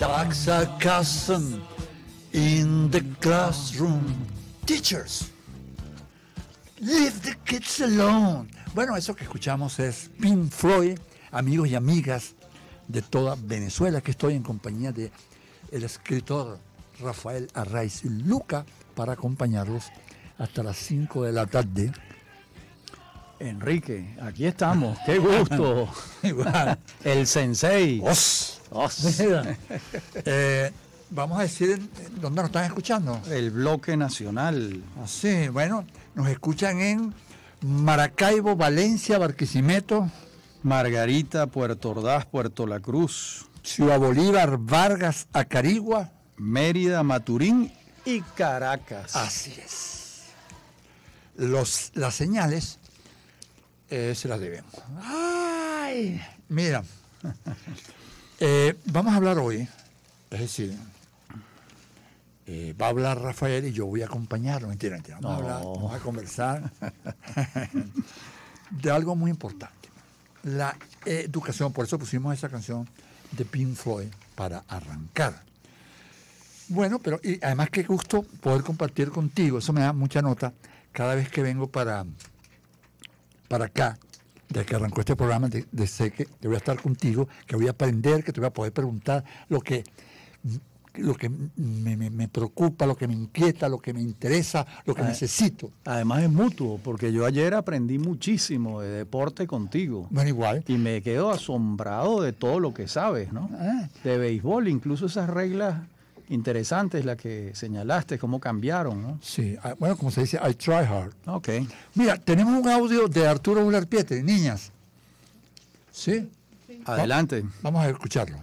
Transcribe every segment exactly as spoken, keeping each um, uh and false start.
dark sarcasm in the classroom. Teachers, leave the kids alone. Bueno, eso que escuchamos es Pink Floyd, amigos y amigas de toda Venezuela, que estoy en compañía de el escritor Rafael Arráiz Lucca para acompañarlos hasta las cinco de la tarde. Enrique, aquí estamos. ¡Qué gusto! El sensei. Os. Os. Eh, vamos a decir dónde nos están escuchando. El bloque nacional. Sí, bueno, nos escuchan en Maracaibo, Valencia, Barquisimeto, Margarita, Puerto Ordaz, Puerto La Cruz, Ciudad Bolívar, Vargas, Acarigua, Mérida, Maturín y Caracas. Así es. Los, las señales eh, se las debemos. ¡Ay! Mira, eh, vamos a hablar hoy, es decir, eh, va a hablar Rafael y yo voy a acompañarlo. Mentira, mentira. Vamos, no. a, hablar, vamos a conversar de algo muy importante. La educación, por eso pusimos esa canción de Pink Floyd para arrancar. Bueno, pero y además qué gusto poder compartir contigo. Eso me da mucha nota cada vez que vengo para, para acá, desde que arrancó este programa, de, de sé que, que voy a estar contigo, que voy a aprender, que te voy a poder preguntar lo que, lo que me, me, me preocupa, lo que me inquieta, lo que me interesa, lo que Ad, necesito. Además es mutuo, porque yo ayer aprendí muchísimo de deporte contigo. Bueno, igual. Y me quedo asombrado de todo lo que sabes, ¿no? Ah. De béisbol, incluso esas reglas interesantes, las que señalaste, cómo cambiaron, ¿no? Sí, bueno, como se dice, I try hard. Ok. Mira, tenemos un audio de Arturo Uslar Pietri, niñas. ¿Sí? Sí. Adelante. Va vamos a escucharlo.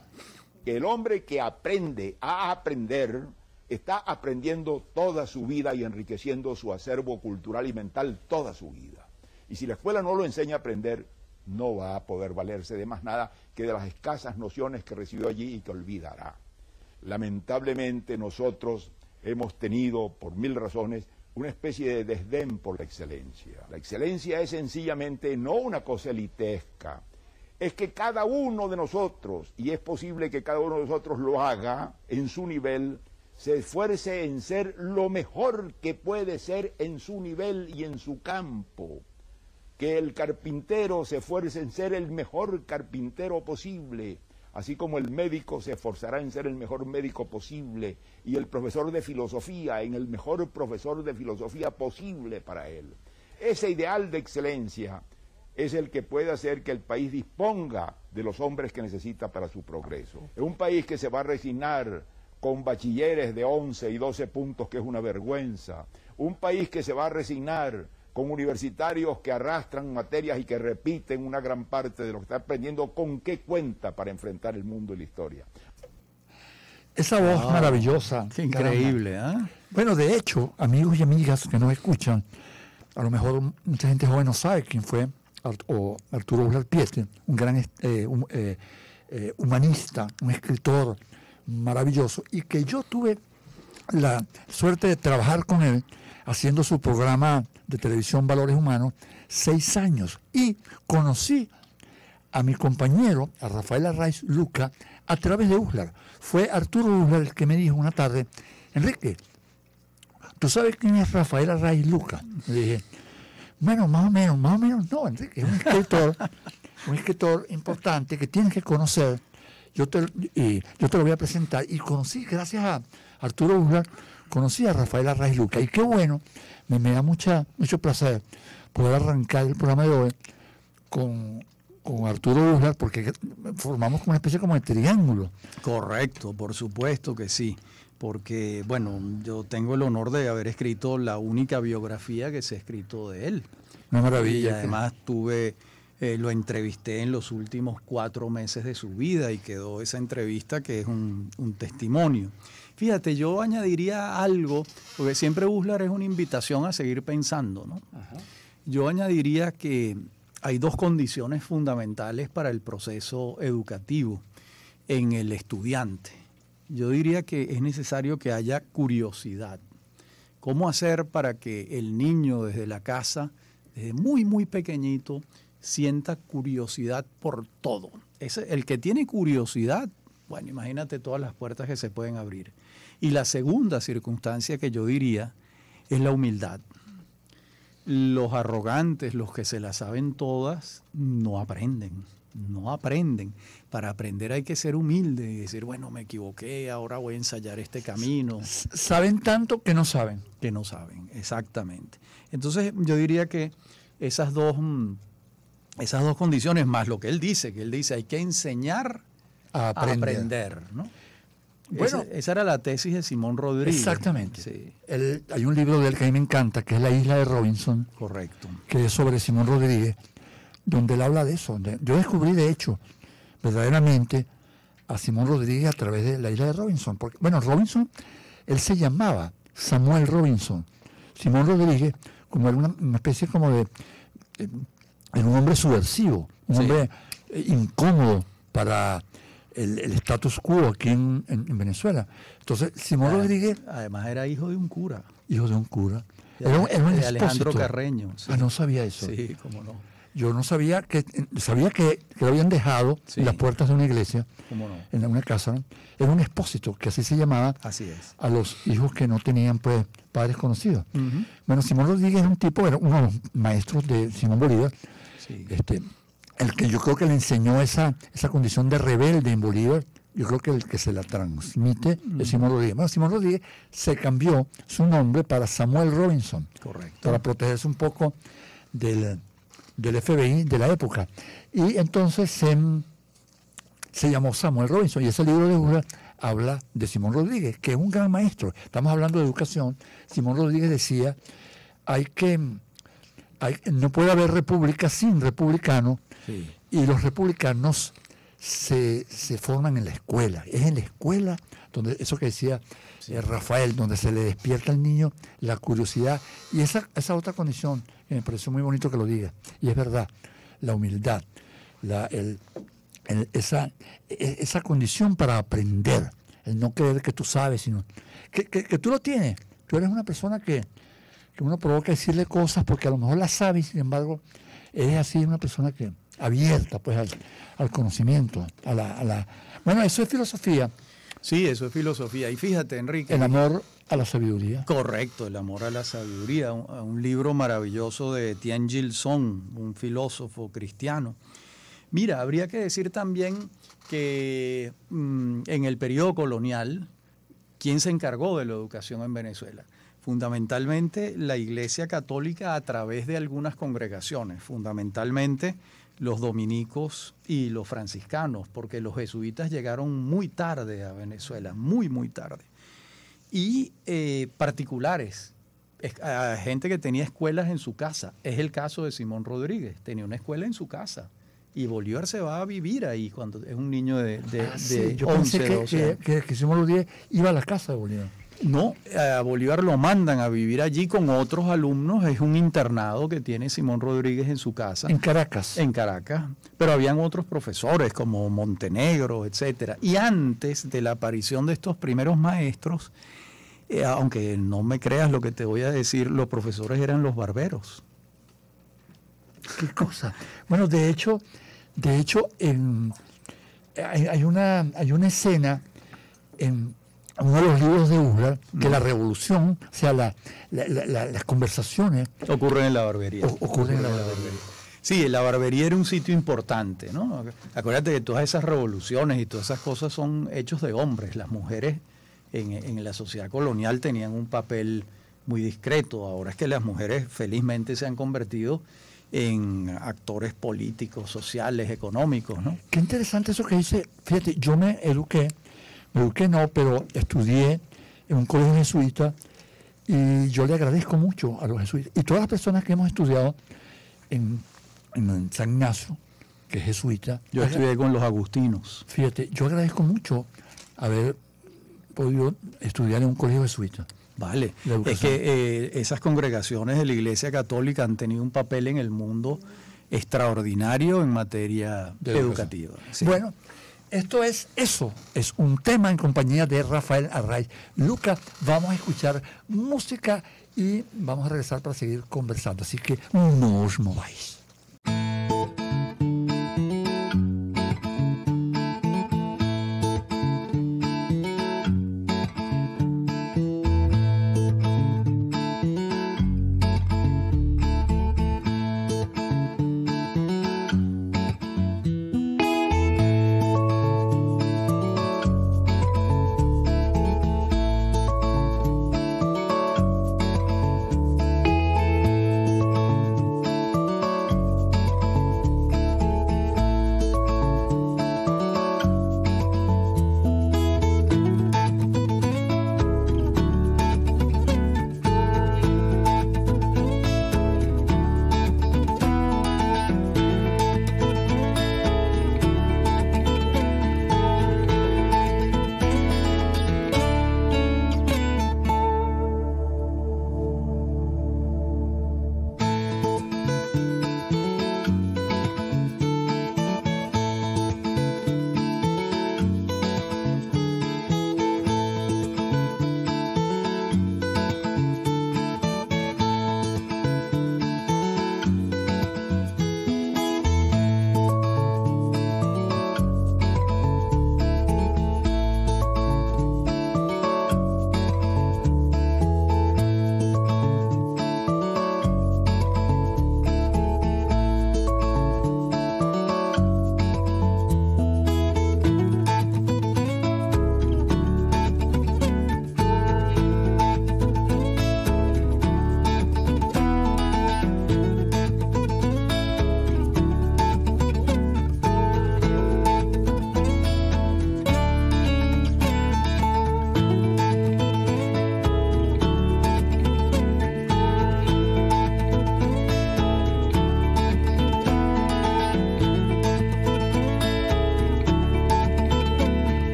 El hombre que aprende a aprender está aprendiendo toda su vida y enriqueciendo su acervo cultural y mental toda su vida. Y si la escuela no lo enseña a aprender, no va a poder valerse de más nada que de las escasas nociones que recibió allí y que olvidará. Lamentablemente nosotros hemos tenido, por mil razones, una especie de desdén por la excelencia. La excelencia es sencillamente no una cosa elitesca. Es que cada uno de nosotros, y es posible que cada uno de nosotros lo haga en su nivel, se esfuerce en ser lo mejor que puede ser en su nivel y en su campo. Que el carpintero se esfuerce en ser el mejor carpintero posible, así como el médico se esforzará en ser el mejor médico posible, y el profesor de filosofía en el mejor profesor de filosofía posible para él. Ese ideal de excelencia es el que puede hacer que el país disponga de los hombres que necesita para su progreso. Es un país que se va a resignar con bachilleres de once y doce puntos, que es una vergüenza. Un país que se va a resignar con universitarios que arrastran materias y que repiten una gran parte de lo que está aprendiendo. ¿Con qué cuenta para enfrentar el mundo y la historia? Esa voz ah, maravillosa. Qué increíble, ¿eh? Bueno, de hecho, amigos y amigas que nos escuchan, a lo mejor mucha gente joven no sabe quién fue o Arturo Uslar Pietri, un gran eh, un, eh, eh, humanista, un escritor maravilloso, y que yo tuve la suerte de trabajar con él haciendo su programa de televisión Valores Humanos seis años, y conocí a mi compañero, a Rafael Arráiz Lucca, a través de Uslar. Fue Arturo Uslar el que me dijo una tarde, Enrique, ¿tú sabes quién es Rafael Arráiz Lucca? Le dije, bueno, más o menos, más o menos no, Enrique, es un escritor, un escritor importante que tienes que conocer. Yo te, y, yo te lo voy a presentar. Y conocí, gracias a Arturo Uslar, conocí a Rafael Arráiz Lucca. Y qué bueno, me, me da mucha, mucho placer poder arrancar el programa de hoy con, con Arturo Uslar, porque formamos una especie como de triángulo. Correcto, por supuesto que sí. Porque, bueno, yo tengo el honor de haber escrito la única biografía que se ha escrito de él. Una maravilla. Y además tuve, eh, lo entrevisté en los últimos cuatro meses de su vida y quedó esa entrevista que es un, un testimonio. Fíjate, yo añadiría algo, porque siempre Uslar es una invitación a seguir pensando, ¿no? Ajá. Yo añadiría que hay dos condiciones fundamentales para el proceso educativo en el estudiante. Yo diría que es necesario que haya curiosidad. ¿Cómo hacer para que el niño desde la casa, desde muy, muy pequeñito, sienta curiosidad por todo? Es el que tiene curiosidad Bueno, imagínate todas las puertas que se pueden abrir. Y la segunda circunstancia que yo diría es la humildad. Los arrogantes, los que se las saben todas, no aprenden, no aprenden. Para aprender hay que ser humilde y decir, bueno, me equivoqué, ahora voy a ensayar este camino. Saben tanto que no saben. Que no saben, exactamente. Entonces yo diría que esas dos, esas dos condiciones, más lo que él dice, que él dice hay que enseñar a aprender, a aprender, ¿no? Bueno, esa, esa era la tesis de Simón Rodríguez. Exactamente. Sí. El, hay un libro de él que a mí me encanta, que es La isla de Robinson. Correcto. Que es sobre Simón Rodríguez, donde él habla de eso. Yo descubrí, de hecho, verdaderamente, a Simón Rodríguez a través de La isla de Robinson. Porque, bueno, Robinson, él se llamaba Samuel Robinson. Simón Rodríguez, como era una, una especie como de... Eh, era un hombre subversivo, un sí. hombre eh, incómodo para... El, el status quo aquí en, en, en Venezuela. Entonces, Simón ah, Rodríguez... Además era hijo de un cura. Hijo de un cura. De, era un, era un de Alejandro Carreño. Sí. Ah, no sabía eso. Sí, cómo no. Yo no sabía que... Sabía que, que lo habían dejado sí. en las puertas de una iglesia. Cómo no. En una casa. Era un expósito, que así se llamaba. Así es. A los hijos que no tenían, pues, padres conocidos. Uh-huh. Bueno, Simón Rodríguez era un tipo, era uno de los maestros de Simón Bolívar. Sí. Este... El que yo creo que le enseñó esa, esa condición de rebelde en Bolívar, yo creo que el que se la transmite es Simón Rodríguez. Bueno, Simón Rodríguez se cambió su nombre para Samuel Robinson. Correcto. Para protegerse un poco del, del F B I de la época. Y entonces se, se llamó Samuel Robinson. Y ese libro de Uslar habla de Simón Rodríguez, que es un gran maestro. Estamos hablando de educación. Simón Rodríguez decía, hay que... Hay, no puede haber república sin republicanos, sí. y los republicanos se, se forman en la escuela. Es en la escuela donde, eso que decía sí. eh, Rafael, donde se le despierta al niño la curiosidad. Y esa, esa otra condición, que me pareció muy bonito que lo diga, y es verdad, la humildad, la, el, el, esa, esa condición para aprender, el no creer que tú sabes, sino que, que, que tú lo tienes. Tú eres una persona que... que uno provoca decirle cosas porque a lo mejor las sabe y sin embargo es así una persona que abierta pues al, al conocimiento, a la, a la... Bueno, eso es filosofía. Sí, eso es filosofía. Y fíjate, Enrique... El amor a la sabiduría. Correcto, el amor a la sabiduría. Un, un libro maravilloso de Étienne Gilson, un filósofo cristiano. Mira, habría que decir también que mmm, en el periodo colonial, ¿quién se encargó de la educación en Venezuela? Fundamentalmente la Iglesia Católica a través de algunas congregaciones, fundamentalmente los dominicos y los franciscanos, porque los jesuitas llegaron muy tarde a Venezuela, muy, muy tarde. Y eh, particulares, es, a gente que tenía escuelas en su casa. Es el caso de Simón Rodríguez, tenía una escuela en su casa. Y Bolívar se va a vivir ahí cuando es un niño de, de, ah, sí. de Yo once, pensé que, doce años. Que, que, que Simón Rodríguez iba a la casa de Bolívar. No, a Bolívar lo mandan a vivir allí con otros alumnos. Es un internado que tiene Simón Rodríguez en su casa. En Caracas. En Caracas. Pero habían otros profesores como Montenegro, etcétera. Y antes de la aparición de estos primeros maestros, eh, aunque no me creas lo que te voy a decir, los profesores eran los barberos. ¿Qué cosa? Bueno, de hecho, de hecho en, hay, hay, una, hay una escena en... uno de los libros de Uslar, que no. la revolución, o sea, la, la, la, las conversaciones... Ocurren en la barbería. O, ocurren, ocurren en la, la barbería. barbería. Sí, la barbería era un sitio importante, ¿no? Acuérdate que todas esas revoluciones y todas esas cosas son hechos de hombres. Las mujeres en, en la sociedad colonial tenían un papel muy discreto. Ahora es que las mujeres felizmente se han convertido en actores políticos, sociales, económicos, ¿no? Qué interesante eso que dice. Fíjate, yo me eduqué... Pero que no, pero estudié en un colegio jesuita y yo le agradezco mucho a los jesuitas. Y todas las personas que hemos estudiado en, en San Ignacio, que es jesuita. Yo estudié con los agustinos. Fíjate, yo agradezco mucho haber podido estudiar en un colegio jesuita. Vale, es que eh, esas congregaciones de la Iglesia Católica han tenido un papel en el mundo extraordinario en materia de educativa. Sí. Bueno. Esto es Eso Es un Tema en compañía de Rafael Arráiz Lucca. Vamos a escuchar música y vamos a regresar para seguir conversando. Así que no os mováis.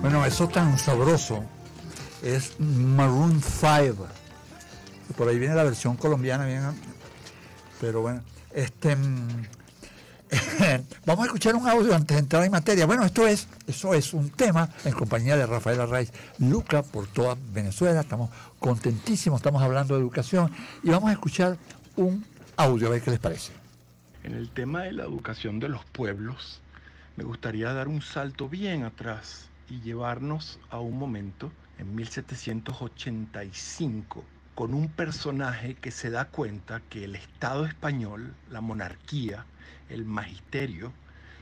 Bueno, eso tan sabroso es Maroon cinco. Por ahí viene la versión colombiana, bien, pero bueno, este vamos a escuchar un audio antes de entrar en materia. Bueno, esto es, eso es un tema en compañía de Rafael Arráiz Lucca por toda Venezuela. Estamos contentísimos, estamos hablando de educación y vamos a escuchar un audio, a ver qué les parece. En el tema de la educación de los pueblos, me gustaría dar un salto bien atrás y llevarnos a un momento en mil setecientos ochenta y cinco, con un personaje que se da cuenta que el Estado español, la monarquía, el magisterio,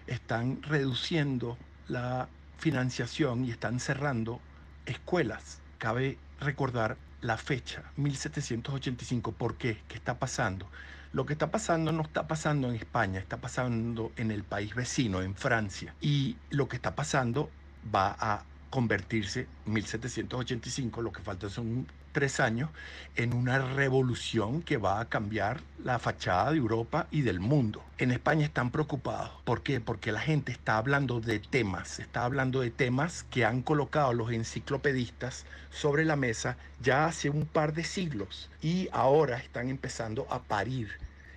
están reduciendo la financiación y están cerrando escuelas. Cabe recordar la fecha, mil setecientos ochenta y cinco. ¿Por qué? ¿Qué está pasando? Lo que está pasando no está pasando en España, está pasando en el país vecino, en Francia. Y lo que está pasando va a convertirse, mil setecientos ochenta y cinco, lo que falta son tres años, en una revolución que va a cambiar la fachada de Europa y del mundo. En España están preocupados. ¿Por qué? Porque la gente está hablando de temas, está hablando de temas que han colocado los enciclopedistas sobre la mesa ya hace un par de siglos y ahora están empezando a parir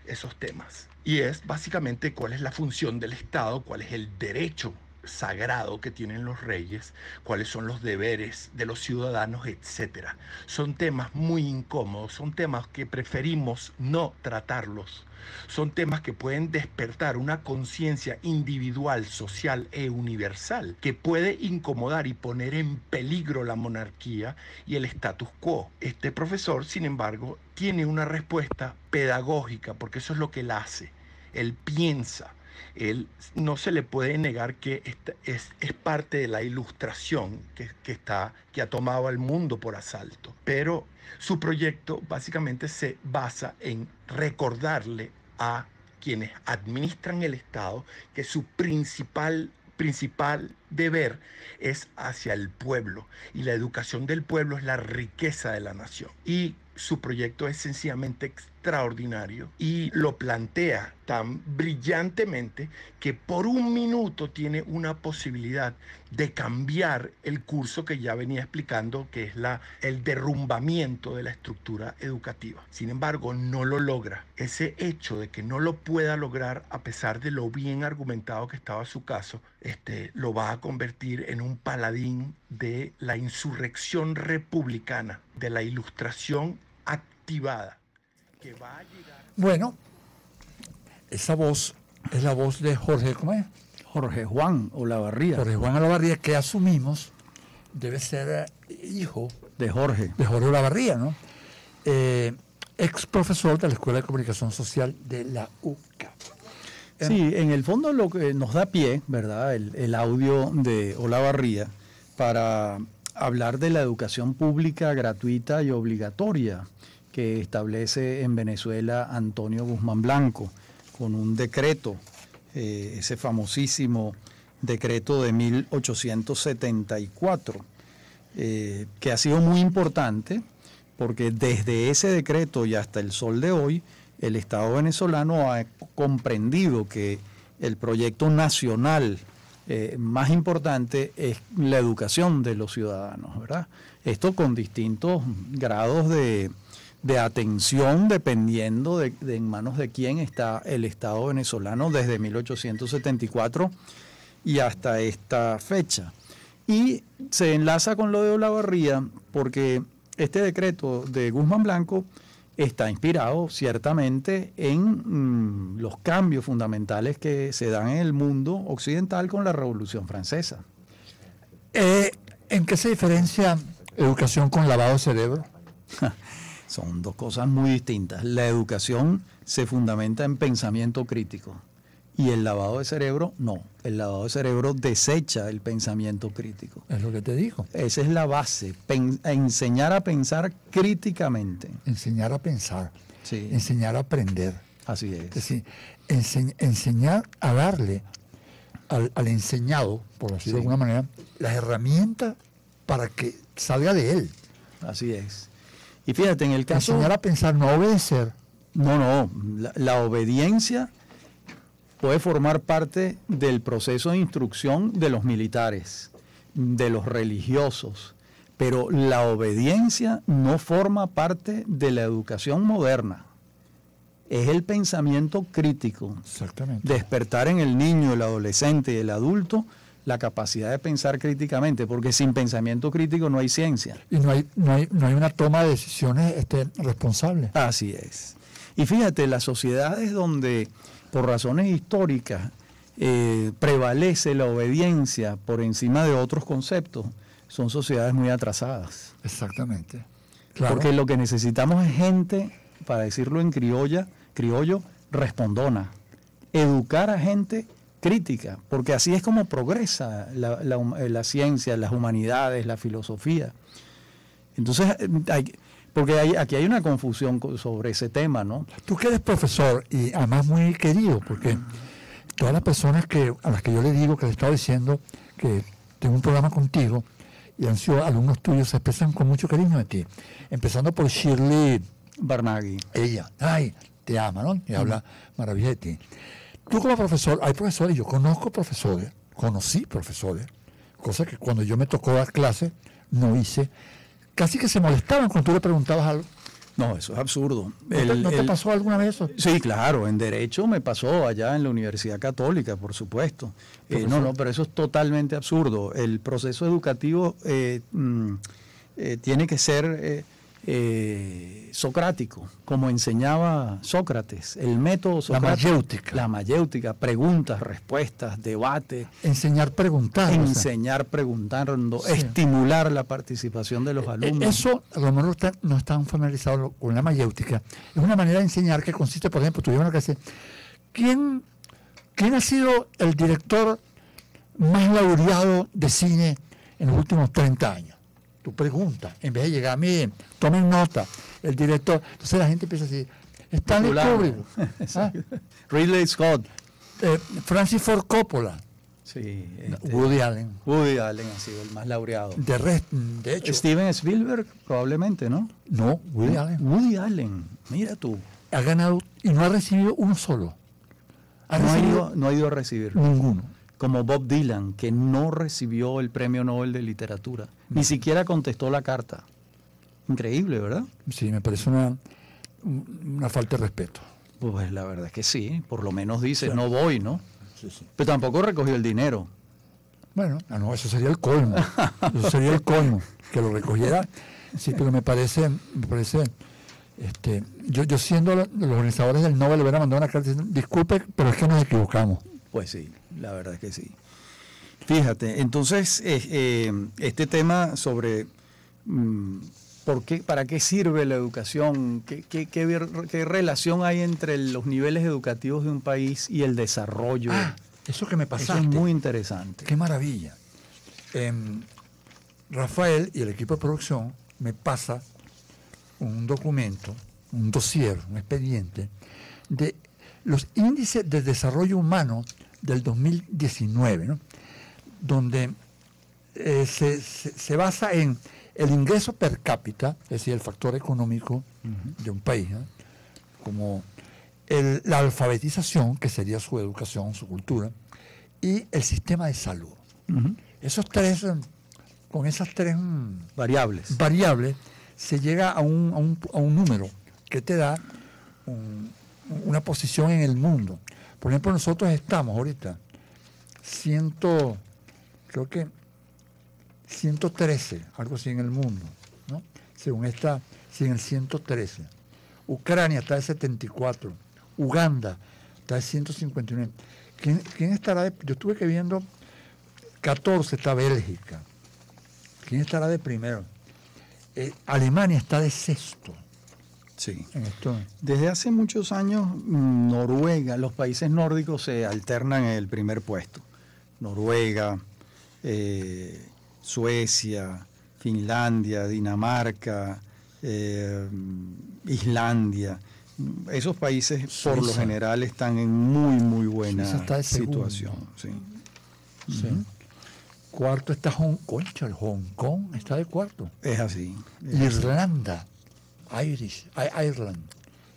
esos temas. Y es básicamente cuál es la función del Estado, cuál es el derecho sagrado que tienen los reyes, cuáles son los deberes de los ciudadanos, etcétera. Son temas muy incómodos, son temas que preferimos no tratarlos. Son temas que pueden despertar una conciencia individual, social e universal que puede incomodar y poner en peligro la monarquía y el status quo. Este profesor, sin embargo, tiene una respuesta pedagógica, porque eso es lo que él hace. Él piensa. Él no se le puede negar que esta es, es parte de la ilustración que, que, está, que ha tomado al mundo por asalto. Pero su proyecto básicamente se basa en recordarle a quienes administran el Estado que su principal, principal deber es hacia el pueblo. Y la educación del pueblo es la riqueza de la nación. Y su proyecto es sencillamente extraordinario y lo plantea tan brillantemente que por un minuto tiene una posibilidad de cambiar el curso que ya venía explicando, que es la, el derrumbamiento de la estructura educativa. Sin embargo, no lo logra. Ese hecho de que no lo pueda lograr, a pesar de lo bien argumentado que estaba su caso, este, lo va a convertir en un paladín de la insurrección republicana, de la ilustración activada, que va a llegar. Bueno, esa voz es la voz de Jorge, ¿cómo es? Jorge Juan Olavarría. Jorge Juan Olavarría, que asumimos debe ser hijo de Jorge. De Jorge Olavarría, ¿no? Eh, ex profesor de la Escuela de Comunicación Social de la U C A. Sí, en el fondo lo que nos da pie, ¿verdad?, el, el audio de Olavarría para hablar de la educación pública gratuita y obligatoria que establece en Venezuela Antonio Guzmán Blanco con un decreto, eh, ese famosísimo decreto de mil ochocientos setenta y cuatro, eh, que ha sido muy importante porque desde ese decreto y hasta el sol de hoy, el Estado venezolano ha comprendido que el proyecto nacional Eh, más importante es la educación de los ciudadanos, ¿verdad? Esto con distintos grados de, de atención dependiendo de, de en manos de quién está el Estado venezolano desde mil ochocientos setenta y cuatro y hasta esta fecha. Y se enlaza con lo de Olavarría porque este decreto de Guzmán Blanco está inspirado ciertamente en mmm, los cambios fundamentales que se dan en el mundo occidental con la Revolución Francesa. Eh, ¿En qué se diferencia educación con lavado de cerebro? Son dos cosas muy distintas. La educación se fundamenta en pensamiento crítico y el lavado de cerebro no. El lavado de cerebro desecha el pensamiento crítico. Es lo que te digo. Esa es la base, pen, enseñar a pensar críticamente. Enseñar a pensar, sí. Enseñar a aprender. Así es. es decir, ense, enseñar a darle al, al enseñado, por así sí. de alguna manera, las herramientas para que salga de él. Así es. Y fíjate, en el caso... Enseñar a pensar, no obedecer. No, no. La, la obediencia puede formar parte del proceso de instrucción de los militares, de los religiosos, pero la obediencia no forma parte de la educación moderna. Es el pensamiento crítico. Exactamente. Despertar en el niño, el adolescente y el adulto la capacidad de pensar críticamente, porque sin pensamiento crítico no hay ciencia. Y no hay, no hay, no hay una toma de decisiones este, responsable. Así es. Y fíjate, las sociedades donde, por razones históricas, eh, prevalece la obediencia por encima de otros conceptos, son sociedades muy atrasadas. Exactamente. Claro. Porque lo que necesitamos es gente, para decirlo en criolla, criollo, respondona. Educar a gente crítica, porque así es como progresa la, la, la ciencia, las humanidades, la filosofía. Entonces, hay, porque hay, aquí hay una confusión sobre ese tema, ¿no? Tú que eres profesor y además muy querido, porque todas las personas que, a las que yo le digo, que les estaba diciendo que tengo un programa contigo y han sido alumnos tuyos, se expresan con mucho cariño de ti. Empezando por Shirley Barnaghi. Ella, ay, te ama, ¿no? Y habla maravilla de ti. Tú como profesor, hay profesores, yo conozco profesores, conocí profesores, cosa que cuando yo me tocó dar clase, no hice, casi que se molestaban cuando tú le preguntabas algo. No, eso es absurdo. ¿No, el, te, ¿no el, te pasó alguna vez eso? Sí, claro, en Derecho me pasó allá en la Universidad Católica, por supuesto. Eh, no, no, pero eso es totalmente absurdo. El proceso educativo eh, mm, eh, tiene que ser... Eh, Eh, socrático, como enseñaba Sócrates, el método socrático. La mayéutica. La mayéutica, preguntas, respuestas, debate. Enseñar preguntando. Enseñar o sea. preguntando, sí. Estimular la participación de los alumnos. Eso, a lo mejor usted no está familiarizado con la mayéutica. Es una manera de enseñar que consiste, por ejemplo, tuvimos una clase, ¿quién, ¿quién ha sido el director más laureado de cine en los últimos treinta años? Pregunta, en vez de llegar a mí, tomen nota, el director. Entonces la gente empieza a decir, Stanley Kubrick, ¿ah? Ridley Scott, eh, Francis Ford Coppola, sí, este, Woody Allen. Woody Allen ha sido el más laureado. De, rest, de hecho. Steven Spielberg, probablemente, ¿no? No, Woody no, Allen. Woody Allen, mira tú. Ha ganado y no ha recibido uno solo. Ha no, ha ido, no ha ido a recibir. Ninguno. Como Bob Dylan, que no recibió el premio Nobel de Literatura. Ni siquiera contestó la carta. Increíble, ¿verdad? Sí, me parece una, una falta de respeto. Pues la verdad es que sí, por lo menos dice, sí. no voy, ¿no? Sí, sí. Pero tampoco recogió el dinero. Bueno, no, no, eso sería el colmo. Eso sería el colmo, que lo recogiera. Sí, pero me parece... Me parece este, yo, yo siendo la, los organizadores del Nobel, le hubiera mandado una carta diciendo, disculpe, pero es que nos equivocamos. Pues sí, la verdad es que sí. Fíjate, entonces, eh, eh, este tema sobre mm, ¿por qué, para qué sirve la educación, ¿Qué, qué, qué, qué relación hay entre los niveles educativos de un país y el desarrollo. Ah, eso que me pasaste. Eso es muy interesante. Qué maravilla. Eh, Rafael y el equipo de producción me pasa un documento, un dossier, un expediente, de los índices de desarrollo humano del dos mil diecinueve, ¿no? Donde eh, se, se, se basa en el ingreso per cápita, es decir, el factor económico uh-huh. de un país, ¿eh? Como el, la alfabetización, que sería su educación, su cultura, y el sistema de salud. Uh-huh. Esos tres, con esas tres mm, variables. variables, se llega a un, a, un, a un número que te da un, una posición en el mundo. Por ejemplo, nosotros estamos ahorita ciento... creo que ciento trece, algo así en el mundo, ¿no? Según esta, en el ciento trece. Ucrania está de setenta y cuatro, Uganda está de ciento cincuenta y nueve. ¿Quién, quién estará de...? Yo estuve que viendo, catorce está Bélgica. ¿Quién estará de primero? Eh, Alemania está de sexto. Sí. En esto. Desde hace muchos años, Noruega, los países nórdicos se alternan en el primer puesto. Noruega... Eh, Suecia, Finlandia, Dinamarca, eh, Islandia. Esos países, Suiza, por lo general, están en muy, muy buena situación. Sí. Sí. Uh-huh. Cuarto está Hong Kong, el Hong Kong está de cuarto. Es así. Es Irlanda, así. Irish, Ireland,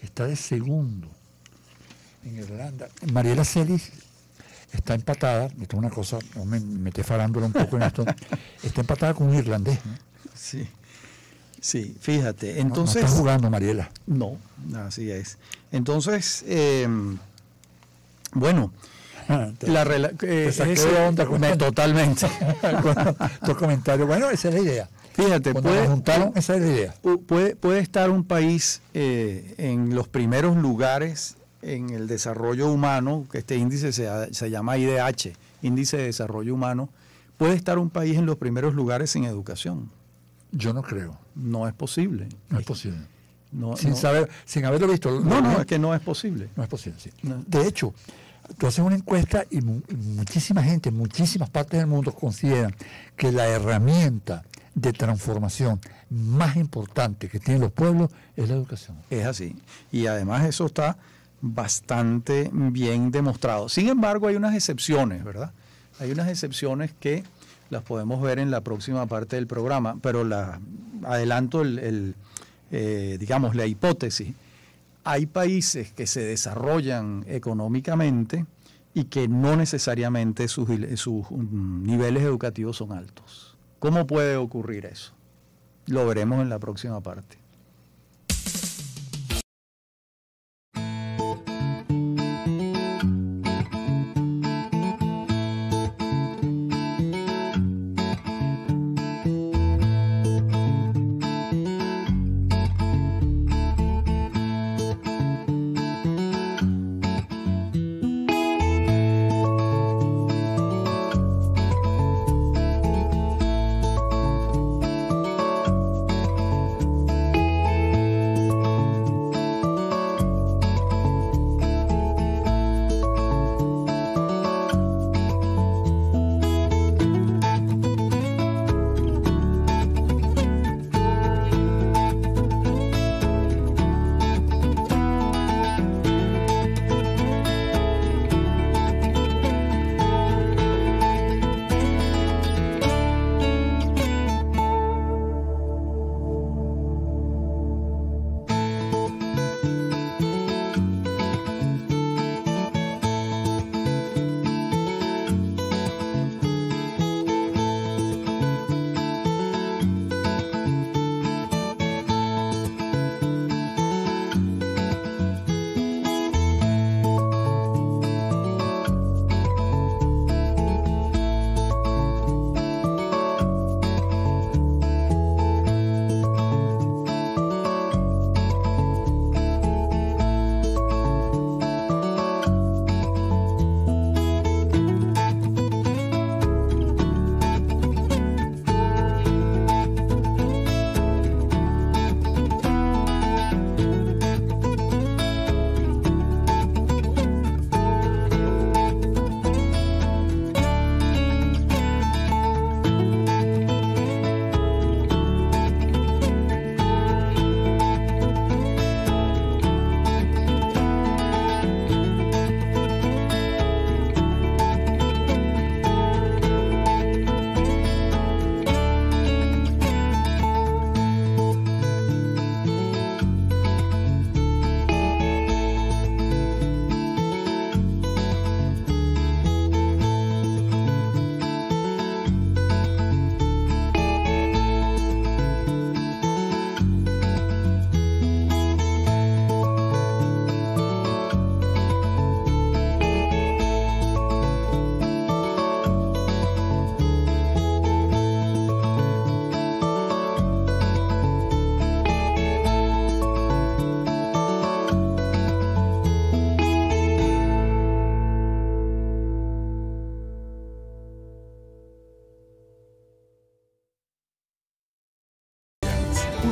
está de segundo. En Irlanda, Mariela Celis está empatada, esto es una cosa, me metí farándola un poco en esto, está empatada con un irlandés. Sí, sí, fíjate. Entonces, no, no está jugando, Mariela. No, así es. Entonces, eh, bueno, ah, te, la rela eh, esa es esa onda me, totalmente. Tu comentario, bueno, esa es la idea. Fíjate, puede, juntaron, esa es la idea. Puede, puede estar un país eh, en los primeros lugares en el desarrollo humano, que este índice se, se llama I D H, Índice de Desarrollo Humano, puede estar un país en los primeros lugares sin educación. Yo no creo. No es posible. No es posible. No, sin, no. Saber, sin haberlo visto. No, no, no, es que no es posible. No es posible, sí. No. De hecho, tú haces una encuesta y, mu y muchísima gente, en muchísimas partes del mundo consideran que la herramienta de transformación más importante que tienen los pueblos es la educación. Es así. Y además eso está bastante bien demostrado. Sin embargo, hay unas excepciones, ¿verdad? Hay unas excepciones que las podemos ver en la próxima parte del programa, pero la adelanto el, el eh, digamos, la hipótesis. Hay países que se desarrollan económicamente y que no necesariamente sus, sus niveles educativos son altos. ¿Cómo puede ocurrir eso? Lo veremos en la próxima parte.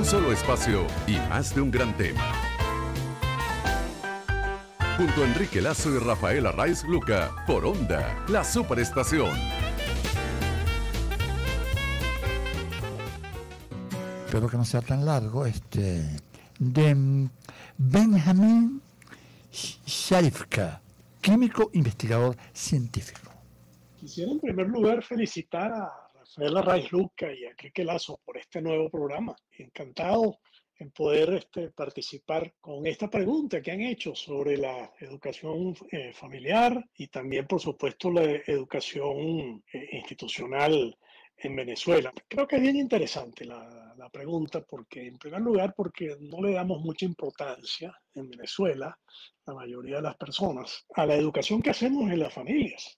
Solo espacio y más de un gran tema. Junto a Henrique Lazo y Rafael Arráiz Lucca, por Onda, La Superestación. Espero que no sea tan largo. Este, de Benjamín Shaivka, químico investigador científico. Quisiera en primer lugar felicitar a Rafael Arráiz Lucca y a Henrique Lazo por este nuevo programa. Encantado en poder este, participar con esta pregunta que han hecho sobre la educación eh, familiar y también, por supuesto, la educación eh, institucional en Venezuela. Creo que es bien interesante la, la pregunta porque, en primer lugar, porque no le damos mucha importancia en Venezuela, la mayoría de las personas, a la educación que hacemos en las familias.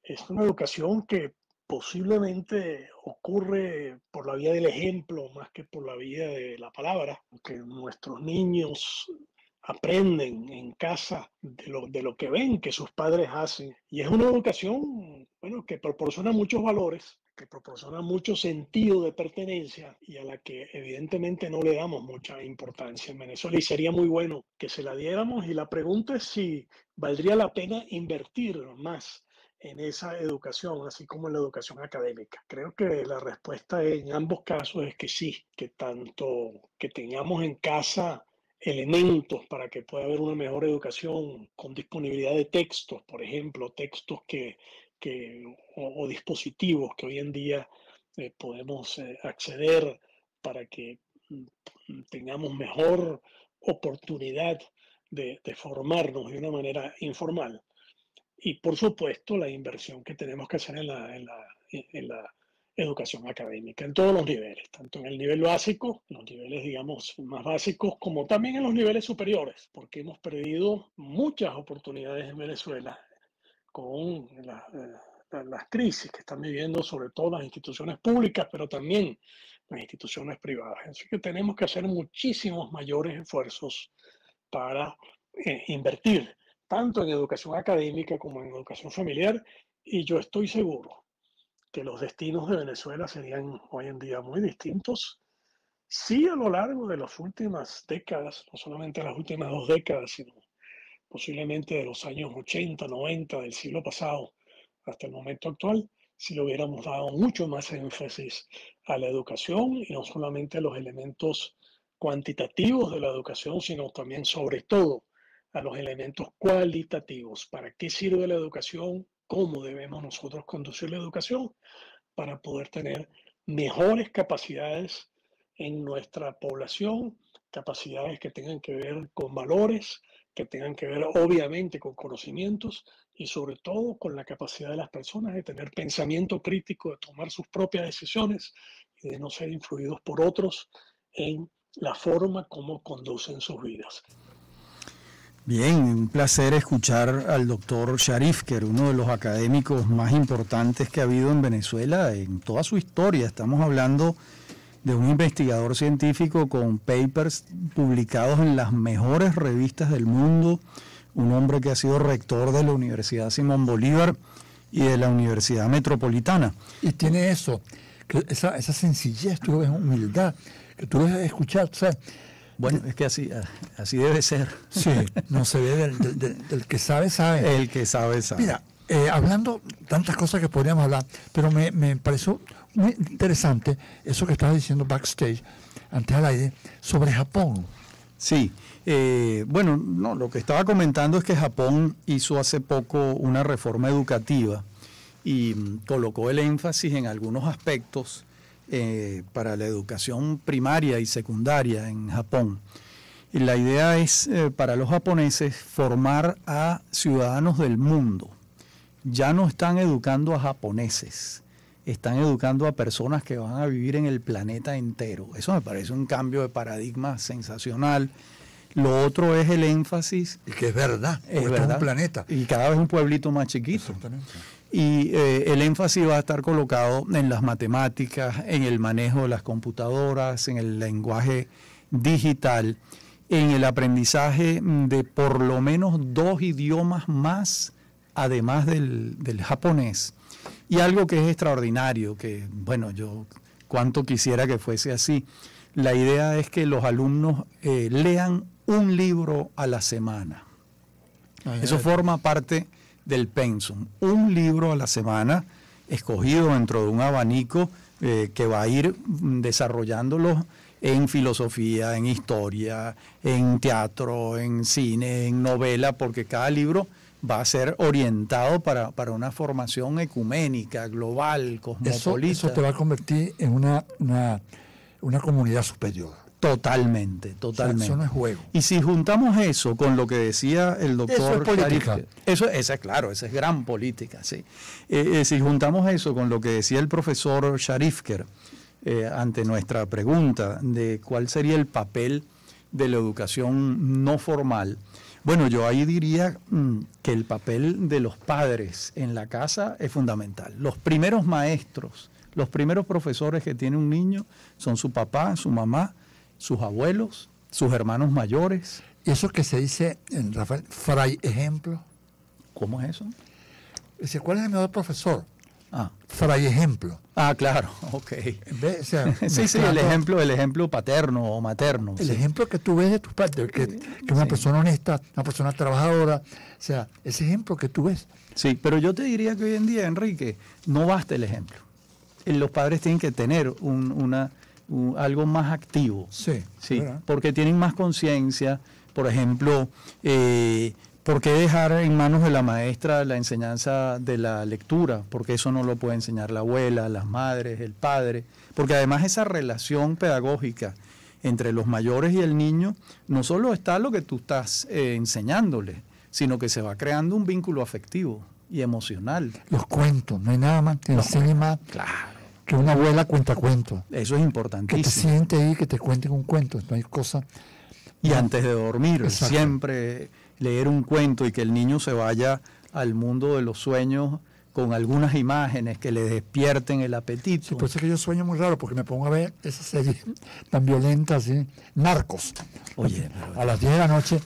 Es una educación que posiblemente ocurre por la vía del ejemplo más que por la vía de la palabra, que nuestros niños aprenden en casa de lo, de lo que ven que sus padres hacen. Y es una educación, bueno, que proporciona muchos valores, que proporciona mucho sentido de pertenencia y a la que evidentemente no le damos mucha importancia en Venezuela, y sería muy bueno que se la diéramos. Y la pregunta es si valdría la pena invertir más en esa educación, así como en la educación académica. Creo que la respuesta en ambos casos es que sí, que tanto que tengamos en casa elementos para que pueda haber una mejor educación con disponibilidad de textos, por ejemplo, textos que, que, o, o dispositivos que hoy en día eh, podemos eh, acceder para que mm, tengamos mejor oportunidad de, de formarnos de una manera informal. Y, por supuesto, la inversión que tenemos que hacer en la, en, la, en la educación académica, en todos los niveles, tanto en el nivel básico, en los niveles, digamos, más básicos, como también en los niveles superiores, porque hemos perdido muchas oportunidades en Venezuela con la, la, las crisis que están viviendo, sobre todo las instituciones públicas, pero también las instituciones privadas. Así que tenemos que hacer muchísimos mayores esfuerzos para eh, invertir tanto en educación académica como en educación familiar, y yo estoy seguro que los destinos de Venezuela serían hoy en día muy distintos si a lo largo de las últimas décadas, no solamente las últimas dos décadas, sino posiblemente de los años ochenta, noventa del siglo pasado hasta el momento actual, si le hubiéramos dado mucho más énfasis a la educación, y no solamente a los elementos cuantitativos de la educación, sino también, sobre todo, a los elementos cualitativos. ¿Para qué sirve la educación? ¿Cómo debemos nosotros conducir la educación para poder tener mejores capacidades en nuestra población? Capacidades que tengan que ver con valores, que tengan que ver obviamente con conocimientos y sobre todo con la capacidad de las personas de tener pensamiento crítico, de tomar sus propias decisiones y de no ser influidos por otros en la forma como conducen sus vidas. Bien, un placer escuchar al doctor Shaivka, uno de los académicos más importantes que ha habido en Venezuela en toda su historia. Estamos hablando de un investigador científico con papers publicados en las mejores revistas del mundo, un hombre que ha sido rector de la Universidad Simón Bolívar y de la Universidad Metropolitana. Y tiene eso, que esa, esa sencillez, tú ves, humildad, que tú ves escuchar, ¿sabes? Bueno, es que así, así debe ser. Sí, no se ve del, del, del, del que sabe, sabe. El que sabe, sabe. Mira, eh, hablando tantas cosas que podríamos hablar, pero me, me pareció muy interesante eso que estabas diciendo backstage, antes al aire, sobre Japón. Sí, eh, bueno, no, lo que estaba comentando es que Japón hizo hace poco una reforma educativa y colocó el énfasis en algunos aspectos Eh, para la educación primaria y secundaria en Japón. Y la idea es, eh, para los japoneses, formar a ciudadanos del mundo. Ya no están educando a japoneses, están educando a personas que van a vivir en el planeta entero. Eso me parece un cambio de paradigma sensacional. Lo otro es el énfasis. Y que es verdad, es verdad. Este es un planeta. Y cada vez un pueblito más chiquito. Exactamente. Y eh, el énfasis va a estar colocado en las matemáticas, en el manejo de las computadoras, en el lenguaje digital, en el aprendizaje de por lo menos dos idiomas más, además del, del japonés. Y algo que es extraordinario, que bueno, yo cuánto quisiera que fuese así. La idea es que los alumnos eh, lean un libro a la semana. Ay, Eso ay, forma parte del pensum, un libro a la semana escogido dentro de un abanico eh, que va a ir desarrollándolo en filosofía, en historia, en teatro, en cine, en novela, porque cada libro va a ser orientado para, para una formación ecuménica, global, cosmopolita. Eso, eso te va a convertir en una, una, una comunidad superior. Totalmente, totalmente. O sea, eso no es juego. Y si juntamos eso con lo que decía el doctor... Eso es política. Carif, eso, esa es, claro, esa es gran política, sí. Eh, eh, si juntamos eso con lo que decía el profesor Shaivka, eh, ante nuestra pregunta de cuál sería el papel de la educación no formal, bueno, yo ahí diría mmm, que el papel de los padres en la casa es fundamental. Los primeros maestros, los primeros profesores que tiene un niño son su papá, su mamá, sus abuelos, sus hermanos mayores. ¿Y eso que se dice, Rafael, fray ejemplo? ¿Cómo es eso? Dice, ¿cuál es el mejor profesor? Ah. Fray ejemplo. Ah, claro, ok. O sea, sí, sí, el ejemplo, el ejemplo paterno o materno. El sí. ejemplo que tú ves de tus padres, que, que sí. una persona honesta, una persona trabajadora, o sea, ese ejemplo que tú ves. Sí, pero yo te diría que hoy en día, Enrique, no basta el ejemplo. Los padres tienen que tener un, una, un, algo más activo. Sí, sí, porque tienen más conciencia, por ejemplo... Eh, ¿Por qué dejar en manos de la maestra la enseñanza de la lectura? Porque eso no lo puede enseñar la abuela, las madres, el padre. Porque además esa relación pedagógica entre los mayores y el niño, no solo está lo que tú estás eh, enseñándole, sino que se va creando un vínculo afectivo y emocional. Los cuentos, no hay nada más que enseñe más. Claro. Que una abuela cuenta cuentos. Eso es importantísimo. Que te siente ahí, que te cuenten un cuento, no hay cosa... Y no. Antes de dormir, exacto, siempre... leer un cuento y que el niño se vaya al mundo de los sueños con algunas imágenes que le despierten el apetito. Sí, por eso es que yo sueño muy raro, porque me pongo a ver esa serie tan violenta, así, Narcos. Oye, pero... a las diez de la noche,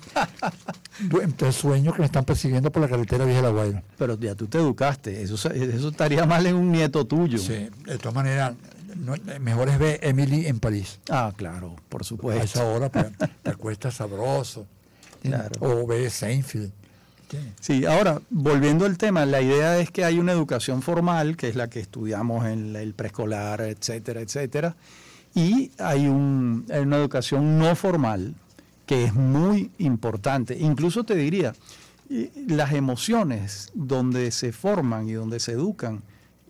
entonces sueño que me están persiguiendo por la carretera Vieja de La Guaira. Pero ya tú te educaste, eso, eso estaría mal en un nieto tuyo. Sí, de todas maneras... No, mejor es ver Emily en París. Ah, claro, por supuesto. A esa hora pues, te acuestas sabroso. Claro. O ver Seinfeld. Sí, ahora, volviendo al tema, la idea es que hay una educación formal, que es la que estudiamos en el preescolar, etcétera, etcétera, y hay, un, hay una educación no formal que es muy importante. Incluso te diría, las emociones donde se forman y donde se educan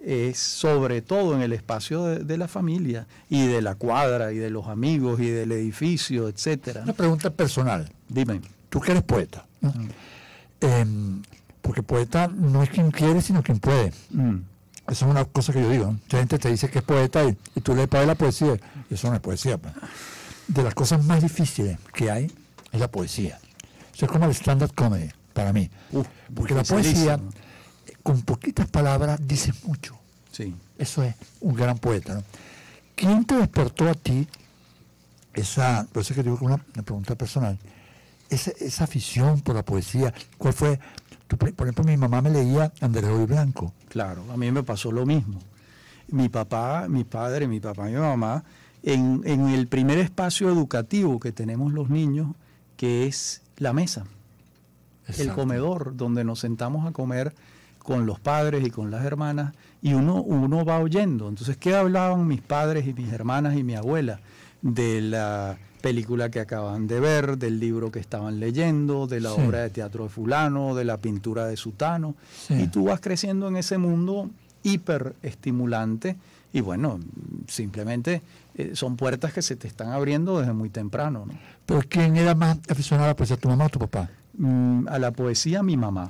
es sobre todo en el espacio de, de la familia y de la cuadra y de los amigos y del edificio, etcétera. Una pregunta personal. Dime. Tú que eres poeta, ¿no? Mm. eh, porque poeta no es quien quiere, sino quien puede. Mm. Eso es una cosa que yo digo. Mucha gente te dice que es poeta y, y tú le pagas la poesía. Eso no es poesía. Pa. De las cosas más difíciles que hay es la poesía. Eso es como el stand-up comedy para mí. Uh, porque la poesía... con poquitas palabras dices mucho. Sí. Eso es un gran poeta, ¿no? ¿Quién te despertó a ti esa, por eso que digo una, una pregunta personal, esa, esa afición por la poesía? ¿Cuál fue? Tú, por ejemplo, mi mamá me leía Andrés Eloy Blanco. Claro, a mí me pasó lo mismo. Mi papá, mi padre, mi papá y mi mamá, en, en el primer espacio educativo que tenemos los niños, que es la mesa, exacto, el comedor, donde nos sentamos a comer con los padres y con las hermanas, y uno, uno va oyendo. Entonces, ¿qué hablaban mis padres y mis hermanas y mi abuela? De la película que acaban de ver, del libro que estaban leyendo, de la sí. obra de teatro de fulano, de la pintura de sutano. Sí. Y tú vas creciendo en ese mundo hiperestimulante, y bueno, simplemente eh, son puertas que se te están abriendo desde muy temprano, ¿no? ¿Pero quién era más aficionado a la poesía, tu mamá o tu papá? Mm, a la poesía, mi mamá.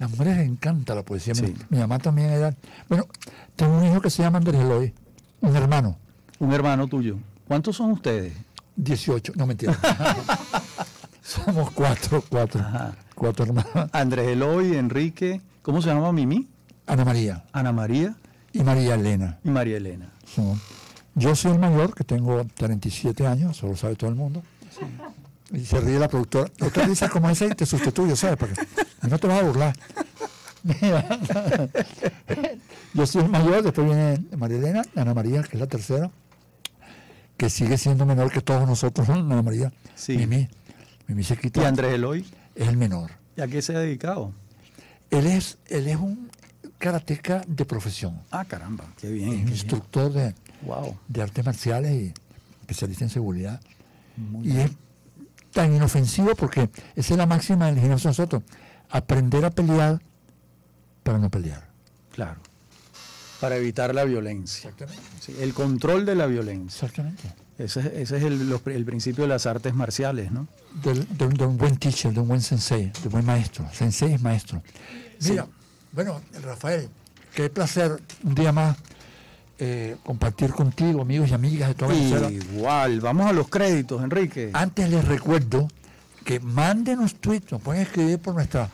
Las mujeres les encanta la poesía. Sí. Mi, mi mamá también era... Bueno, tengo un hijo que se llama Andrés Eloy, un hermano. Un hermano tuyo. ¿Cuántos son ustedes? dieciocho, no mentira. Somos cuatro, cuatro, ajá, cuatro hermanos. Andrés Eloy, Enrique, ¿cómo se llama Mimi? Ana María. Ana María. Y María Elena. Y María Elena. Sí. Yo soy el mayor, que tengo treinta y siete años, eso lo sabe todo el mundo. Sí. Y se ríe la productora. Usted dice como ese y te sustituyo, ¿sabes? Porque no te vas a burlar. Yo soy el mayor, después viene María Elena, Ana María, que es la tercera, que sigue siendo menor que todos nosotros, Ana María. Sí. Mimi, Mimi se quitó. ¿Y Andrés Eloy? Es el menor. ¿Y a qué se ha dedicado? Él es, él es un karateca de profesión. Ah, caramba, qué bien. Es un instructor de, wow, de artes marciales y especialista en seguridad. Muy y bien. Es tan inofensivo porque esa es la máxima del gimnasio de nosotros. aprender a pelear para no pelear. Claro. Para evitar la violencia. Exactamente. Sí, el control de la violencia. Exactamente. Ese, ese es el, los, el principio de las artes marciales, ¿no? De, de, de un buen teacher, de un buen sensei, de un buen maestro. Sensei es maestro. Mira, sí. Bueno, Rafael, qué placer un día más eh, compartir contigo, amigos y amigas de toda la Igual, vamos a los créditos, Henrique. Antes les recuerdo que mándenos tweets, nos pueden escribir por nuestras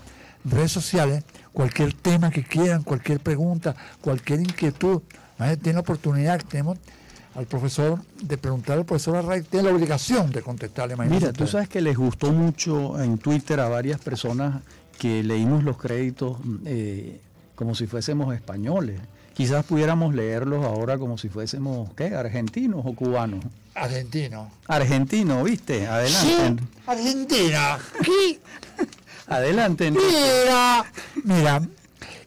redes sociales, cualquier tema que quieran, cualquier pregunta, cualquier inquietud. Tienen la oportunidad que tenemos al profesor de preguntar al profesor Arráiz, tiene la obligación de contestarle. Mira, tú sabes que les gustó mucho en Twitter a varias personas que leímos los créditos eh, como si fuésemos españoles. Quizás pudiéramos leerlos ahora como si fuésemos, ¿qué? ¿Argentinos o cubanos? Argentino. Argentino, ¿viste? Adelante. Sí, Argentina. ¿Qué? Adelante. Mira, mira,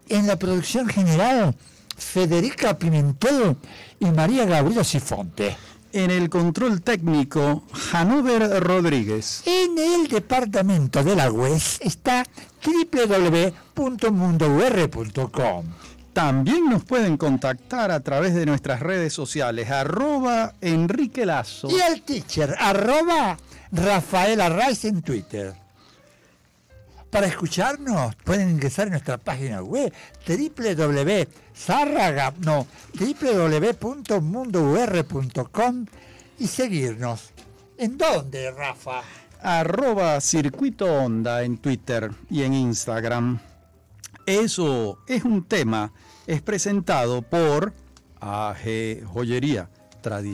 en la producción general, Federica Pimentel y María Gabriela Sifonte. En el control técnico, Hannover Rodríguez. En el departamento de la U E S está w w w punto mundo u r punto com. También nos pueden contactar a través de nuestras redes sociales, arroba Henrique Lazo. Y el teacher, arroba Rafael Arráiz en Twitter. Para escucharnos pueden ingresar a nuestra página web w w w punto mundo u r punto com y seguirnos. ¿En dónde, Rafa? Arroba Circuito Onda en Twitter y en Instagram. Eso es un tema. Es presentado por A G Joyería Tradicional.